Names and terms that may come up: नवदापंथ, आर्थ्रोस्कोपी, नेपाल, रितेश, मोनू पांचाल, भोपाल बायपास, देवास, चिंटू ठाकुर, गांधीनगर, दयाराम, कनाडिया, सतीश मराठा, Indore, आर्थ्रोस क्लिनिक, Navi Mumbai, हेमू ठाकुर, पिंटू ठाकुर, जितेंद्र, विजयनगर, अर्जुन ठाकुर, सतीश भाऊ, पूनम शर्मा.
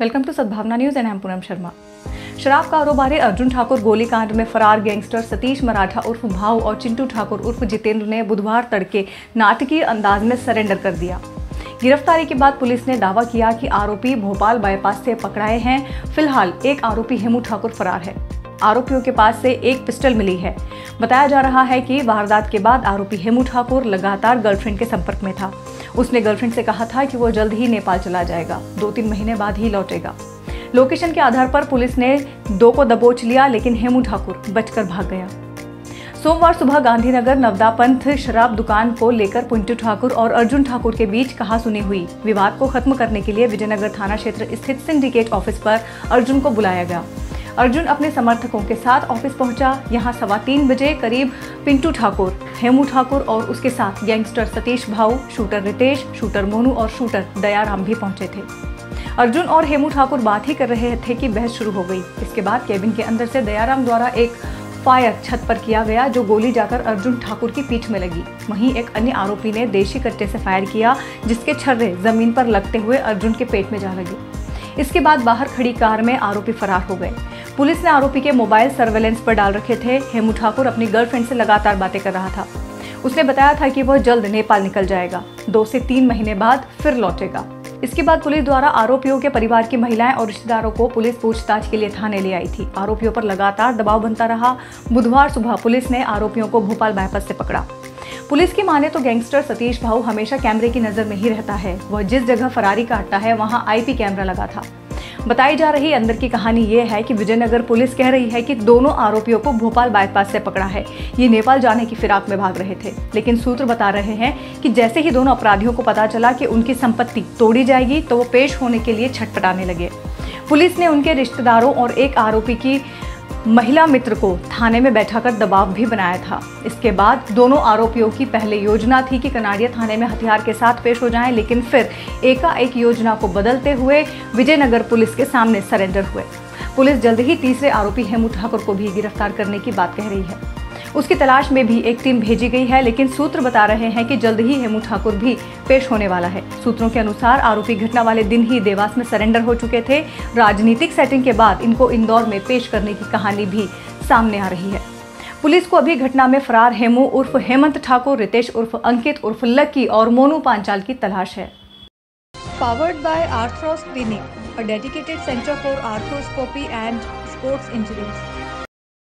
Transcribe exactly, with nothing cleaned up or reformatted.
Welcome to Sadbhavna news and I am पूनम शर्मा। शराब कारोबारी अर्जुन ठाकुर गोलीकांड में फरार गैंगस्टर सतीश मराठा उर्फ भाऊ और चिंटू ठाकुर उर्फ जितेंद्र ने बुधवार तड़के नाटकीय अंदाज में सरेंडर कर दिया। गिरफ्तारी के बाद पुलिस ने दावा किया कि आरोपी भोपाल बायपास से पकड़ाए हैं। फिलहाल एक आरोपी हेमू ठाकुर फरार है। आरोपियों के पास से एक पिस्टल मिली है। बताया जा रहा है कि वारदात के बाद आरोपी हेमू ठाकुर लगातार गर्लफ्रेंड के संपर्क में था। उसने गर्लफ्रेंड से कहा था कि वो जल्द ही नेपाल चला जाएगा, दो तीन महीने बाद ही लौटेगा। लोकेशन के आधार पर पुलिस ने दो को दबोच लिया, लेकिन हेमू ठाकुर बचकर भाग गया। सोमवार सुबह गांधीनगर नवदापंथ शराब दुकान को लेकर पिंटू ठाकुर और अर्जुन ठाकुर के बीच कहासुनी हुई। विवाद को खत्म करने के लिए विजयनगर थाना क्षेत्र स्थित सिंडिकेट ऑफिस पर अर्जुन को बुलाया गया। अर्जुन अपने समर्थकों के साथ ऑफिस पहुंचा। यहां सवा तीन बजे करीब पिंटू ठाकुर, हेमू ठाकुर और उसके साथ gangster सतीश भाऊ, shooter रितेश, shooter Monu और शूटर दयाराम भी पहुंचे थे। अर्जुन और हेमू ठाकुर बात ही कर रहे थे कि बहस शुरू हो गई। इसके बाद केबिन के अंदर से दयाराम द्वारा एक फायर छत पर किया गया, जो गोली जाकर अर्जुन ठाकुर की पीठ में लगी। वहीं एक अन्य आरोपी ने देशी कट्टे से फायर किया, जिसके छर्रे जमीन पर लगते हुए अर्जुन के पेट में जा लगी। इसके बाद बाहर खड़ी कार में आरोपी फरार हो गए। पुलिस ने आरोपी के मोबाइल सर्वेलेंस पर डाल रखे थे। हेमू ठाकुर अपनी गर्लफ्रेंड से लगातार बातें कर रहा था। उसने बताया था कि वह जल्द नेपाल निकल जाएगा, दो से तीन महीने बाद फिर लौटेगा। इसके बाद पुलिस द्वारा आरोपियों के परिवार की महिलाएं और रिश्तेदारों को पुलिस पूछताछ के लिए थाने ले आई थी। आरोपियों पर लगातार दबाव बनता रहा। बुधवार सुबह पुलिस ने आरोपियों को भोपाल बायपास से पकड़ा। पुलिस की माने तो गैंगस्टर सतीश भाऊ हमेशा कैमरे की नजर में ही रहता है। वह जिस जगह फरारी काटता है वहां आईपी कैमरा लगा था। बताई जा रही अंदर की कहानी ये है कि विजयनगर पुलिस कह रही है कि दोनों आरोपियों को भोपाल बायपास से पकड़ा है। ये नेपाल जाने की फिराक में भाग रहे थे, लेकिन सूत्र बता रहे हैं कि जैसे ही दोनों अपराधियों को पता चला कि उनकी संपत्ति तोड़ी जाएगी तो वो पेश होने के लिए छटपटाने लगे। पुलिस ने उनके रिश्तेदारों और एक आरोपी की महिला मित्र को थाने में बैठाकर दबाव भी बनाया था। इसके बाद दोनों आरोपियों की पहले योजना थी कि कनाडिया थाने में हथियार के साथ पेश हो जाएं, लेकिन फिर एकाएक योजना को बदलते हुए विजयनगर पुलिस के सामने सरेंडर हुए। पुलिस जल्द ही तीसरे आरोपी हेमू ठाकुर को भी गिरफ्तार करने की बात कह रही है। उसकी तलाश में भी एक टीम भेजी गई है, लेकिन सूत्र बता रहे हैं कि जल्द ही हेमू ठाकुर भी पेश होने वाला है। सूत्रों के अनुसार आरोपी घटना वाले दिन ही देवास में सरेंडर हो चुके थे। राजनीतिक सेटिंग के बाद इनको इंदौर में पेश करने की कहानी भी सामने आ रही है। पुलिस को अभी घटना में फरार हेमू उर्फ हेमंत ठाकुर, रितेश उर्फ अंकित उर्फ लक्की और मोनू पांचाल की तलाश है। Powered by आर्थ्रोस क्लिनिक, a dedicated centre for आर्थ्रोस्कोपी and sports injuries.